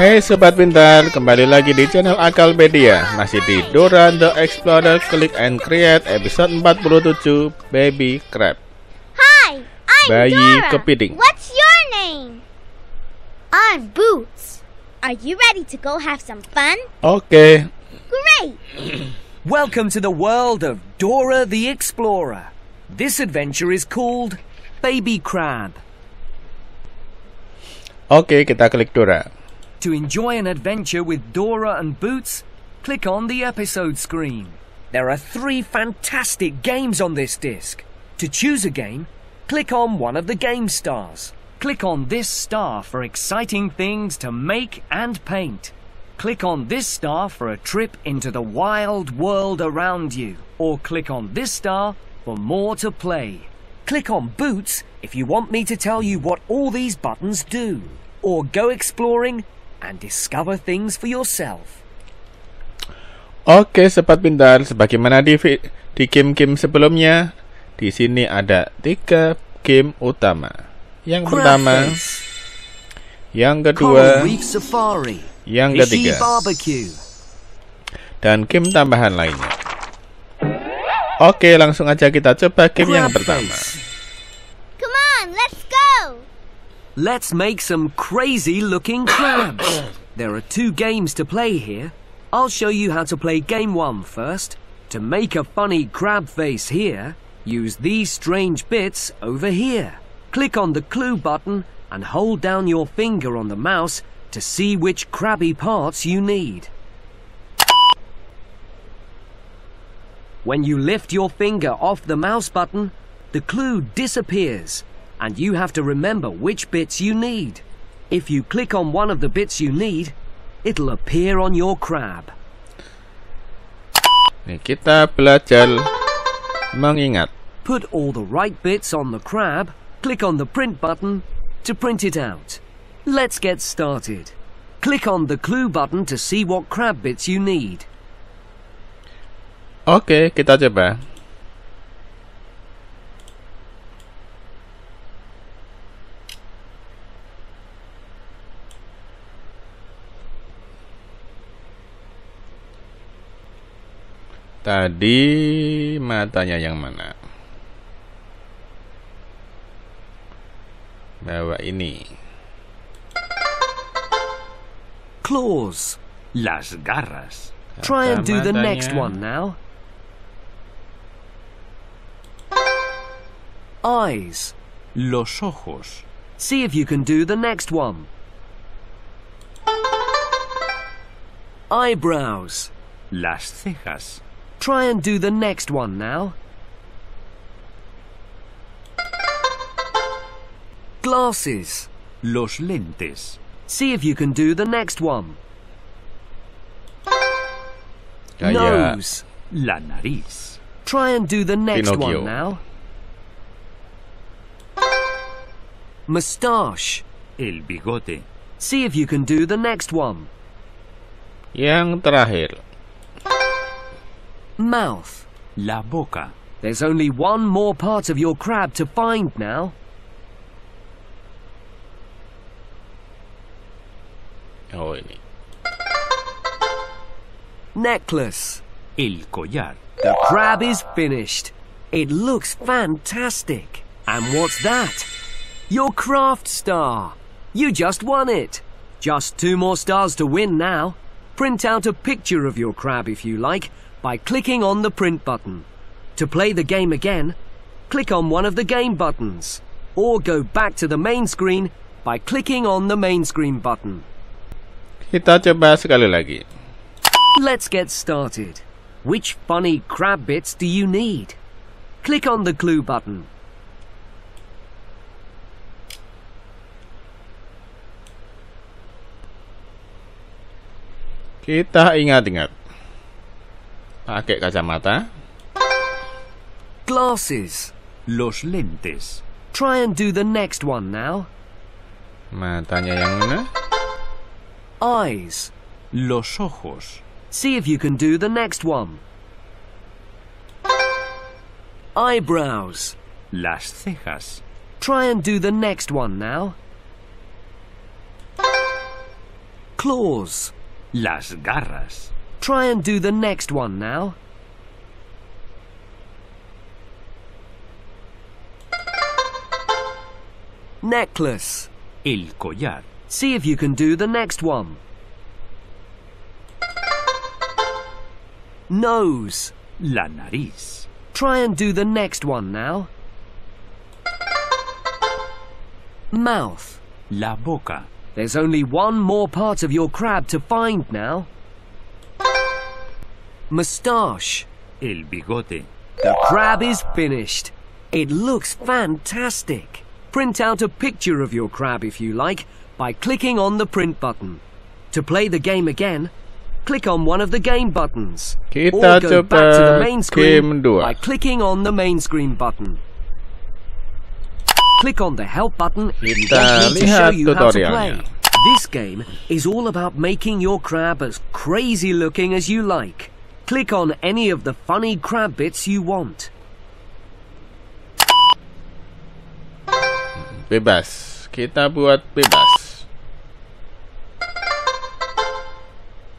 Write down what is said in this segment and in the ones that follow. Hai sobat pintar, kembali lagi di channel Akalpedia. Masih di Dora the Explorer, klik and create episode 47 Baby Crab. Hi, I'm Bayi Kepiting. What's your name? I'm Boots. Are you ready to go have some fun? Okay. Great. Welcome to the world of Dora the Explorer. This adventure is called Baby Crab. Oke, kita klik Dora. To enjoy an adventure with Dora and Boots, click on the episode screen. There are 3 fantastic games on this disc. To choose a game, click on one of the game stars. Click on this star for exciting things to make and paint. Click on this star for a trip into the wild world around you. Or click on this star for more to play. Click on Boots if you want me to tell you what all these buttons do. Or go exploring and discover things for yourself. Oke, sobat pintar, sebagaimana di game-game sebelumnya, di sini ada 3 game utama. Yang pertama, yang kedua, yang ketiga, dan game tambahan lainnya. Oke, langsung aja kita coba game yang pertama. Come on, let's go. Let's make some crazy-looking crabs. There are 2 games to play here. I'll show you how to play game 1 first. To make a funny crab face here, use these strange bits over here. Click on the clue button and hold down your finger on the mouse to see which crabby parts you need. When you lift your finger off the mouse button, the clue disappears, and you have to remember which bits you need. If you click on one of the bits you need, it'll appear on your crab. Kita belajar mengingat. Put all the right bits on the crab. Click on the print button to print it out. Let's get started. Click on the clue button to see what crab bits you need. Oke, kita coba. Tadi matanya yang mana? Bawa ini. Claws, las garras. Try and do the next one now. Eyes, los ojos. See if you can do the next one. Eyebrows, las cejas. Try and do the next one now. Glasses, los lentes. See if you can do the next one. Nose, la nariz. Try and do the next one now. Moustache, el bigote. See if you can do the next one. Yang terakhir. Mouth, la boca. There's only one more part of your crab to find now. Oh, ini. Necklace, el collar. The crab is finished. It looks fantastic. And what's that? Your craft star. You just won it. Just 2 more stars to win now. Print out a picture of your crab if you like, by clicking on the print button. To play the game again, click on one of the game buttons, or go back to the main screen by clicking on the main screen button. Kita coba sekali lagi. Let's get started. Which funny crab bits do you need? Click on the clue button. Kita ingat-ingat. Pakai kacamata. Glasses, los lentes. Try and do the next one now. Matanya yang mana? Eyes, los ojos. See if you can do the next one. Eyebrows, las cejas. Try and do the next one now. claws. Las garras. Try and do the next one now. Necklace. El collar. See if you can do the next one. Nose. La nariz. Try and do the next one now. Mouth. La boca. There's only one more part of your crab to find now. Moustache. El bigote. The crab is finished. It looks fantastic. Print out a picture of your crab if you like by clicking on the print button. To play the game again, click on one of the game buttons. Or go back to the main screen by clicking on the main screen button. Click on the help button to show you how to play. This game is all about making your crab as crazy looking as you like. Click on any of the funny crab bits you want. Bebas. Kita buat bebas.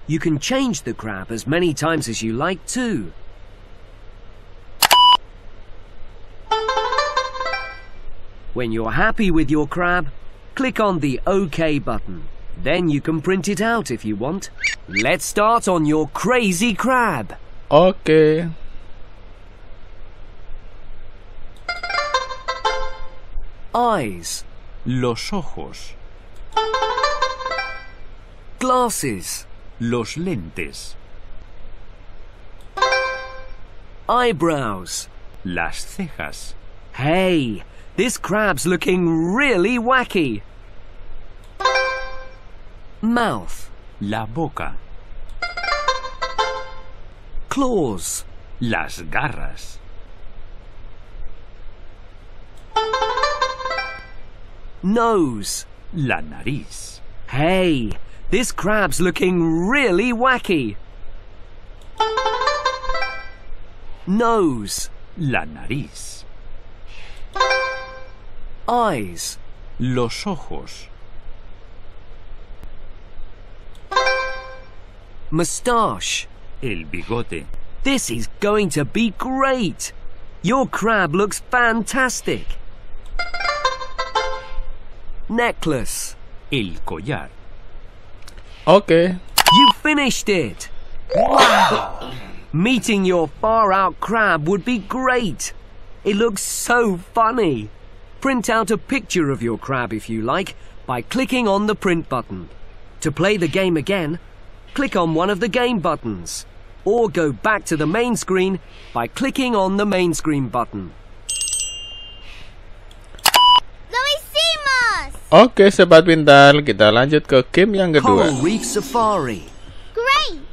You can change the crab as many times as you like too. When you're happy with your crab, click on the OK button. Then you can print it out if you want. Let's start on your crazy crab. Okay. Eyes. Los ojos. Glasses. Los lentes. Eyebrows. Las cejas. Hey! This crab's looking really wacky. Mouth. La boca. Claws. Las garras. Nose. La nariz. Hey, this crab's looking really wacky. Nose. La nariz. Eyes. Los ojos. Moustache. El bigote. This is going to be great. Your crab looks fantastic. Necklace. El collar. Okay. You finished it. Wow! Meeting your far-out crab would be great. It looks so funny. Print out a picture of your crab if you like by clicking on the print button. To play the game again, click on one of the game buttons or go back to the main screen by clicking on the main screen button. Oke, Sobat Pintar, kita lanjut ke game yang kedua. Coral Reef Safari. Great.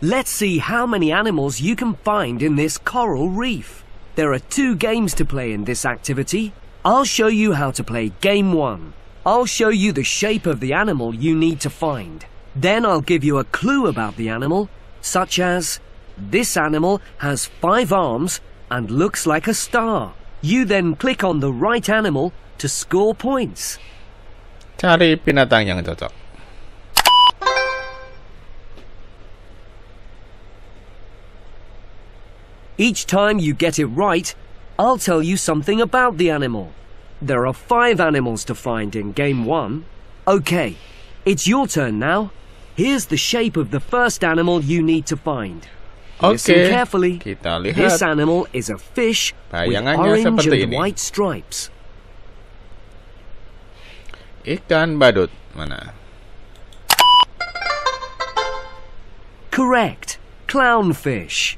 Let's see how many animals you can find in this coral reef. There are two games to play in this activity. I'll show you how to play game one. I'll show you the shape of the animal you need to find. Then I'll give you a clue about the animal, such as, this animal has 5 arms and looks like a star. You then click on the right animal to score points. Cari binatang yang cocok. Each time you get it right, I'll tell you something about the animal. There are 5 animals to find in game 1. Okay, it's your turn now. Here's the shape of the first animal you need to find. Listen carefully. Kita lihat. This animal is a fish with orange and white stripes. Ikan badut. Mana? Correct. Clownfish.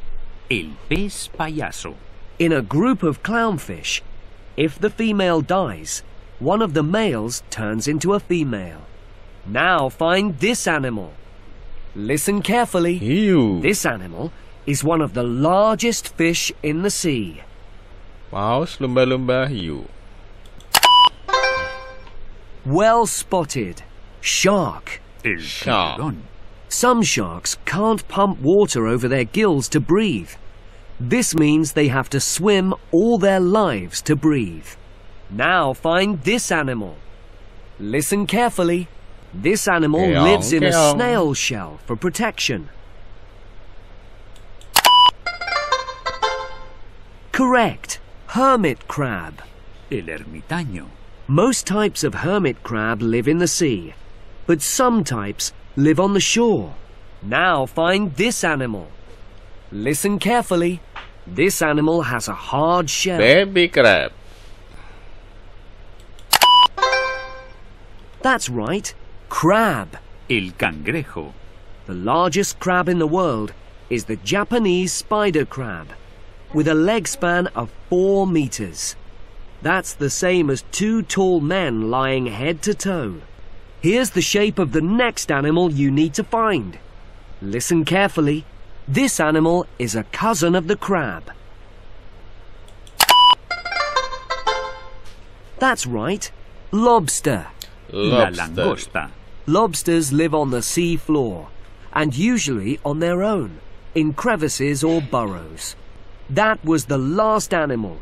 El pez payaso. In a group of clownfish, if the female dies, one of the males turns into a female. Now find this animal. Listen carefully. Ew. This animal is one of the largest fish in the sea. Paus lumba-lumba hiu. Well spotted. Shark. El tiburón. Some sharks can't pump water over their gills to breathe. This means they have to swim all their lives to breathe. Now find this animal. Listen carefully. This animal lives in a snail shell for protection. Correct. Hermit crab. El ermitaño. Most types of hermit crab live in the sea, but some types live on the shore. Now find this animal. Listen carefully. This animal has a hard shell. Baby crab. That's right. Crab. El cangrejo. The largest crab in the world is the Japanese spider crab, with a leg span of 4 meters. That's the same as 2 tall men lying head to toe. Here's the shape of the next animal you need to find. Listen carefully. This animal is a cousin of the crab. That's right. Lobster. Lobster. Lobsters live on the sea floor, and usually on their own, in crevices or burrows. That was the last animal.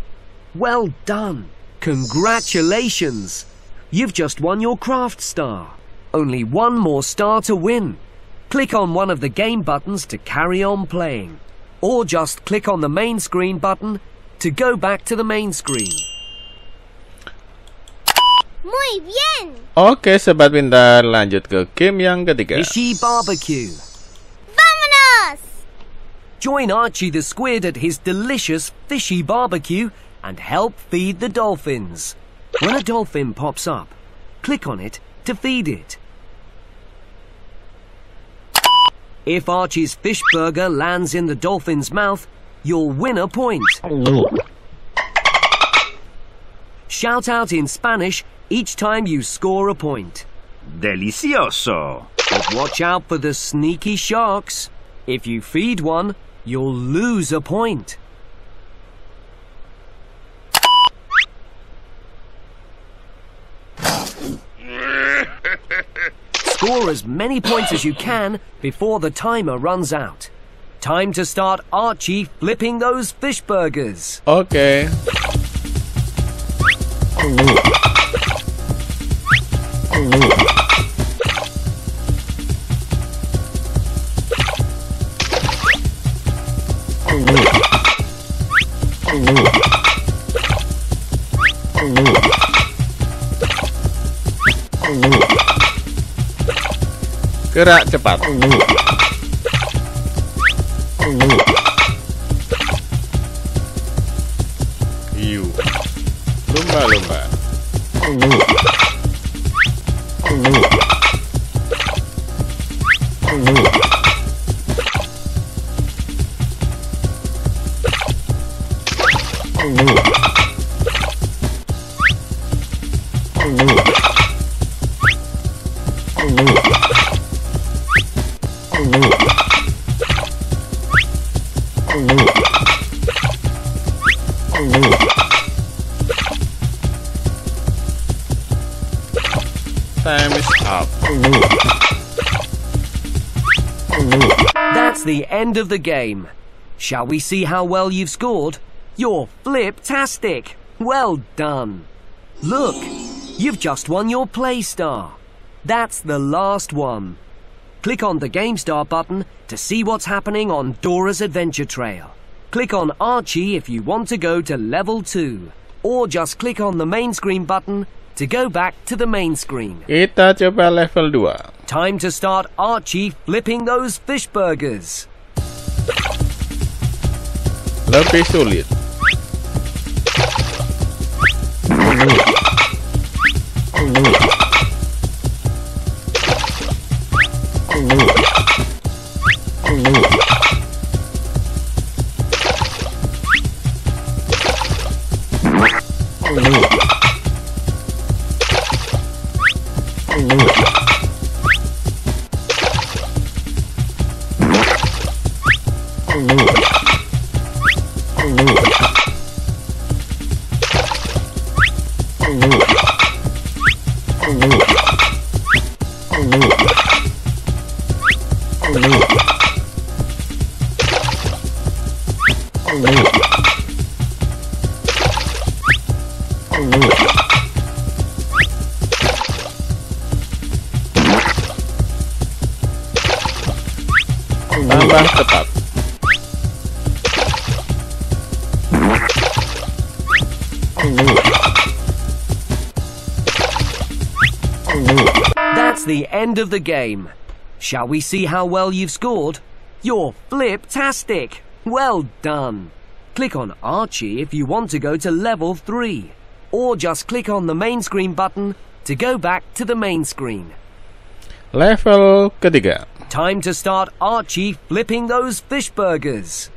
Well done. Congratulations. You've just won your craft star. Only 1 more star to win. Click on one of the game buttons to carry on playing, or just click on the main screen button to go back to the main screen. Muy bien. Oke, sobat pintar, lanjut ke game yang ketiga. Fishy barbecue. Vamonos! Join Archie the squid at his delicious fishy barbecue and help feed the dolphins. When a dolphin pops up, click on it to feed it. If Archie's fish burger lands in the dolphin's mouth, you'll win a point. Shout out in Spanish each time you score a point. Delicioso! But watch out for the sneaky sharks. If you feed one, you'll lose a point. Score as many points as you can before the timer runs out. Time to start Archie flipping those fish burgers. Okay. Gerak cepat. Iu. Lumba-lumba. The end of the game. Shall we see how well you've scored? You're flip-tastic. Well done. Look, you've just won your play star. That's the last one. Click on the Game Star button to see what's happening on Dora's Adventure Trail. Click on Archie if you want to go to level 2, or just click on the main screen button to go back to the main screen. Kita coba level 2. Time to start Archie flipping those fish burgers. Lebih sulit. That's the end of the game. Shall we see how well you've scored? You're flip-tastic. Well done. Click on Archie if you want to go to level 3, or just click on the main screen button to go back to the main screen. Level ketiga. Time to start Archie flipping those fish burgers.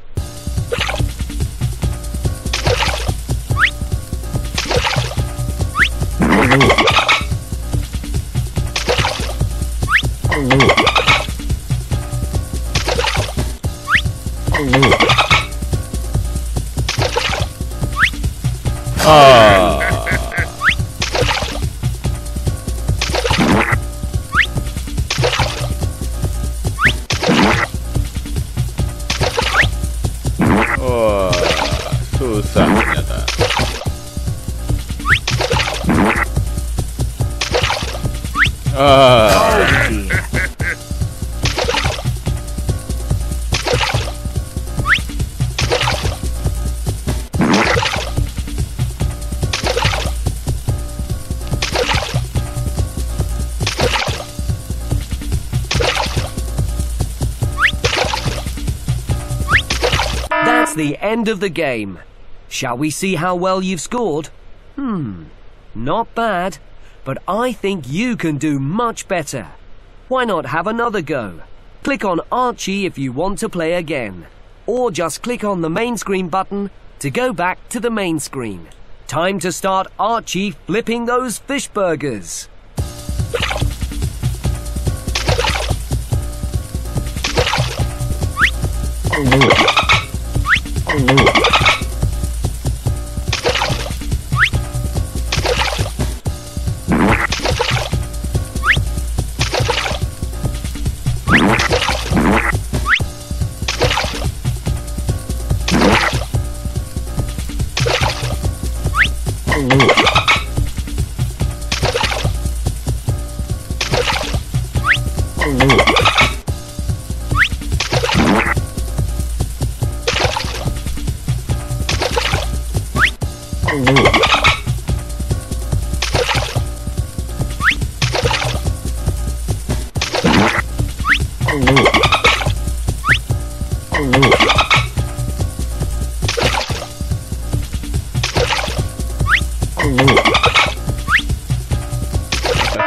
Susah ternyata. The end of the game. Shall we see how well you've scored? Not bad, but I think you can do much better. Why not have another go? Click on Archie if you want to play again, or just click on the main screen button to go back to the main screen. Time to start Archie flipping those fish burgers.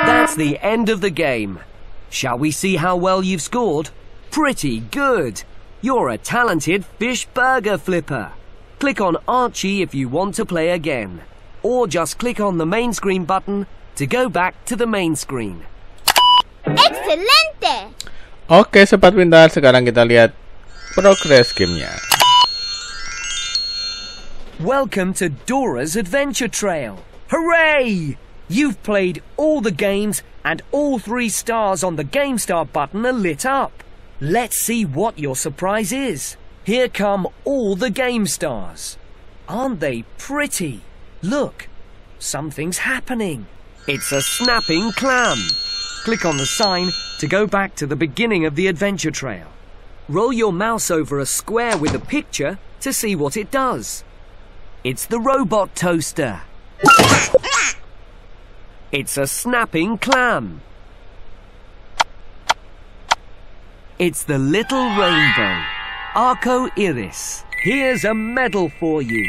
That's the end of the game. Shall we see how well you've scored? Pretty good. You're a talented fish burger flipper. Click on Archie if you want to play again, or just click on the main screen button to go back to the main screen. Excelente! Oke, Sobat Pintar, sekarang kita lihat progress gamenya. Welcome to Dora's Adventure Trail. Hooray! You've played all the games and all 3 stars on the Game Star button are lit up. Let's see what your surprise is. Here come all the game stars. Aren't they pretty? Look, something's happening. It's a snapping clam. Click on the sign to go back to the beginning of the adventure trail. Roll your mouse over a square with a picture to see what it does. It's the robot toaster. It's a snapping clam. It's the little rainbow. Arco Iris. Here's a medal for you.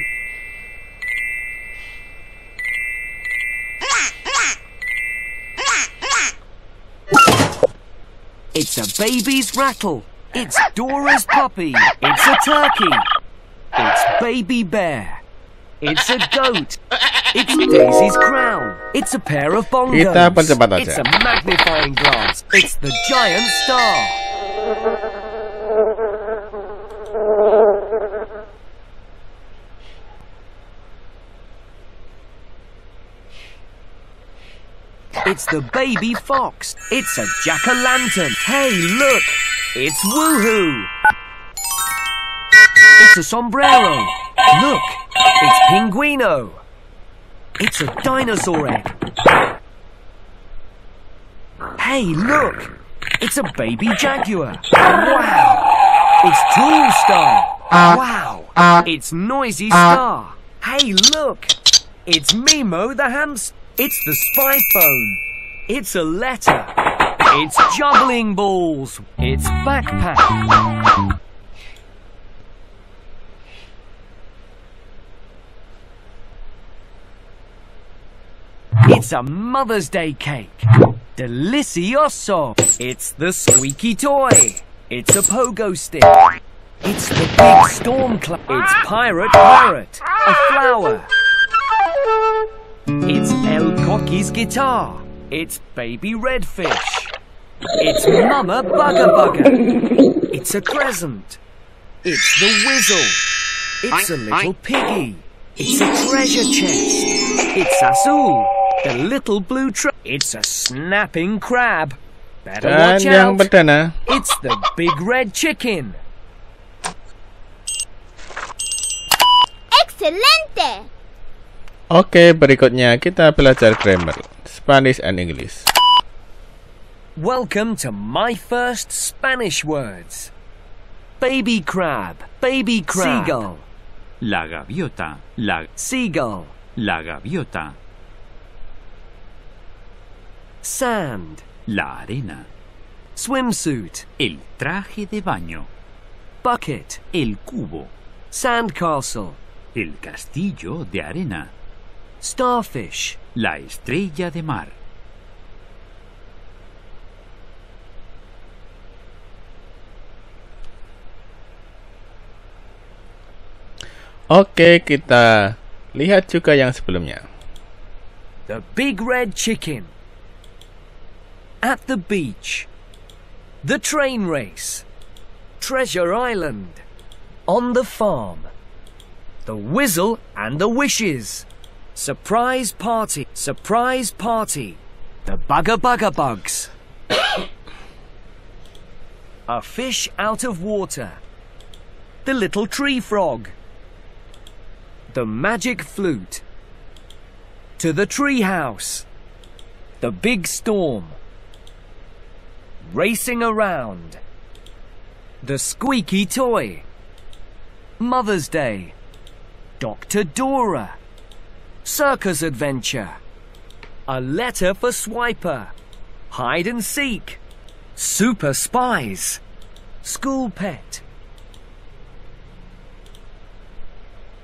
It's a baby's rattle. It's Dora's puppy. It's a turkey. It's Baby Bear. It's a goat. It's Daisy's crown. It's a pair of bongos. It's a magnifying glass. It's the giant star. It's the baby fox. It's a jack-o'-lantern. Hey, look! It's Woohoo! It's a sombrero. Look! It's Pinguino. It's a dinosaur egg. Hey, look! It's a baby jaguar. Wow! It's Tool Star. Wow! It's Noisy Star. Hey, look! It's Mimo the hamster. It's the spy phone. It's a letter. It's juggling balls. It's backpack. It's a Mother's Day cake. Delicioso. It's the squeaky toy. It's a pogo stick. It's the big storm cloud. It's pirate parrot. A flower. It's El Coqui's guitar. It's baby redfish. It's mama bugger bugger. It's a crescent. It's the whistle. It's a little piggy. It's a treasure chest. It's Azul, the little blue truck. It's a snapping crab. Better watch out. It's the big red chicken. Excelente. Oke, berikutnya kita belajar grammar, Spanish and English. Welcome to my first Spanish words. Baby crab, seagull. La seagull, la gaviota. Sand, la arena. Swimsuit, el traje de baño. Bucket, el cubo. Sandcastle, el castillo de arena. Starfish, la estrella de mar. Oke, kita lihat juga yang sebelumnya. The big red chicken. At the beach. The train race. Treasure Island. On the farm. The whistle and the wishes. Surprise party, surprise party. The bugger bugger bugs. A fish out of water. The little tree frog. The magic flute. To the tree house. The big storm. Racing around. The squeaky toy. Mother's Day. Dr. Dora. Circus adventure. A letter for Swiper. Hide and seek. Super spies. School pet.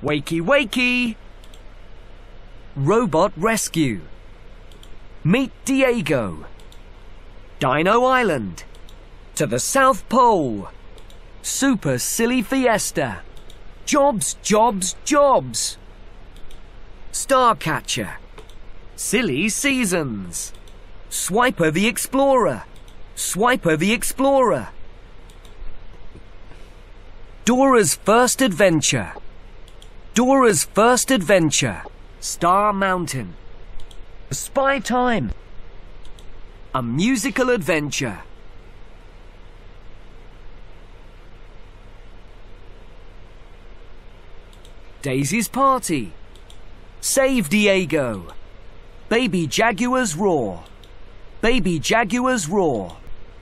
Wakey wakey. Robot rescue. Meet Diego. Dino Island. To the South Pole. Super silly fiesta. Jobs, jobs, jobs. Starcatcher. Silly seasons. Swiper the Explorer. Swiper the Explorer. Dora's first adventure. Dora's first adventure. Star Mountain. Spy Time. A musical adventure. Daisy's party. Save Diego. Baby Jaguar's roar. Baby Jaguar's roar.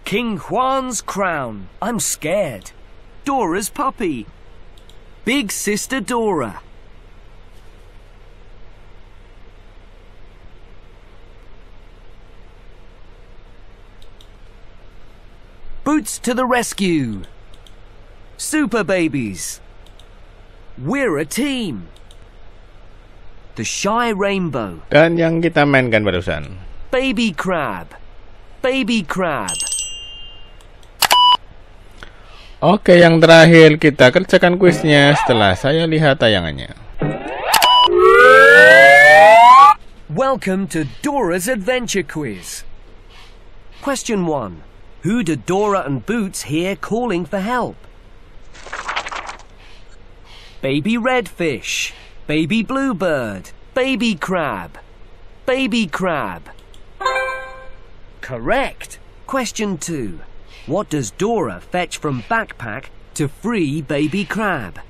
King Juan's crown. I'm scared. Dora's puppy. Big Sister Dora. Boots to the rescue. Super babies. We're a team. The Shy Rainbow. Dan yang kita mainkan barusan. Baby Crab. Baby Crab. Oke, yang terakhir kita kerjakan kuisnya setelah saya lihat tayangannya. Welcome to Dora's Adventure Quiz. Question 1. Who did Dora and Boots hear calling for help? Baby redfish. Baby bluebird. Baby crab. Baby crab. Correct. Question 2. What does Dora fetch from backpack to free baby crab?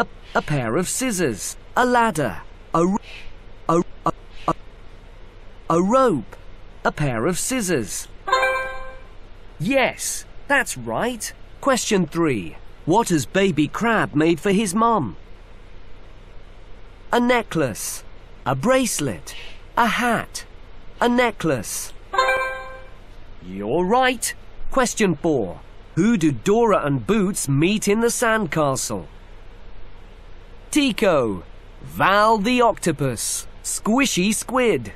A pair of scissors. A ladder. A rope. A pair of scissors. Yes, that's right. Question 3. What has baby crab made for his mum? A necklace. A bracelet. A hat. A necklace. You're right. Question 4. Who do Dora and Boots meet in the sandcastle? Tico, Val the octopus, Squishy squid.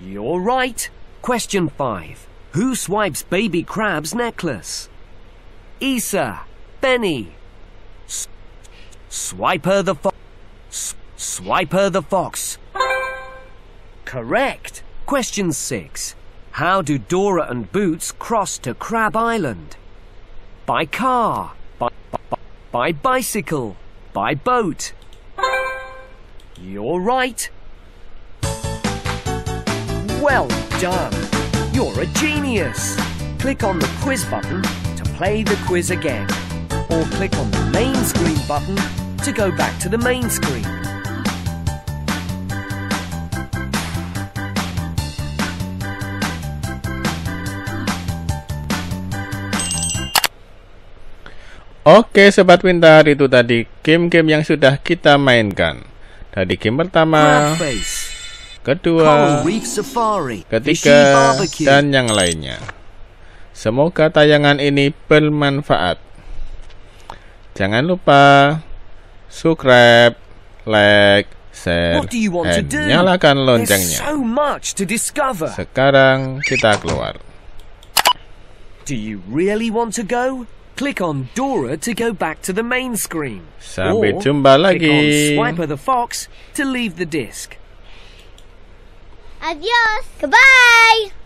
You're right. Question 5. Who swipes Baby Crab's necklace? Isa, Benny. Swiper the fox. Swiper the fox. Correct. Question 6. How do Dora and Boots cross to Crab Island? By car, by bicycle, by boat. You're right. Well done. You're a genius. Click on the quiz button to play the quiz again, or click on the main screen button to go back to the main screen. Oke Sobat Pintar, itu tadi game-game yang sudah kita mainkan. Tadi game pertama, kedua, ketiga, dan yang lainnya. Semoga tayangan ini bermanfaat. Jangan lupa subscribe, like, share, dan nyalakan loncengnya. Sekarang kita keluar. Do you really want to go? Click on Dora to go back to the main screen. Sampai jumpa lagi. Click on Swiper the Fox to leave the disc. Adios. Goodbye.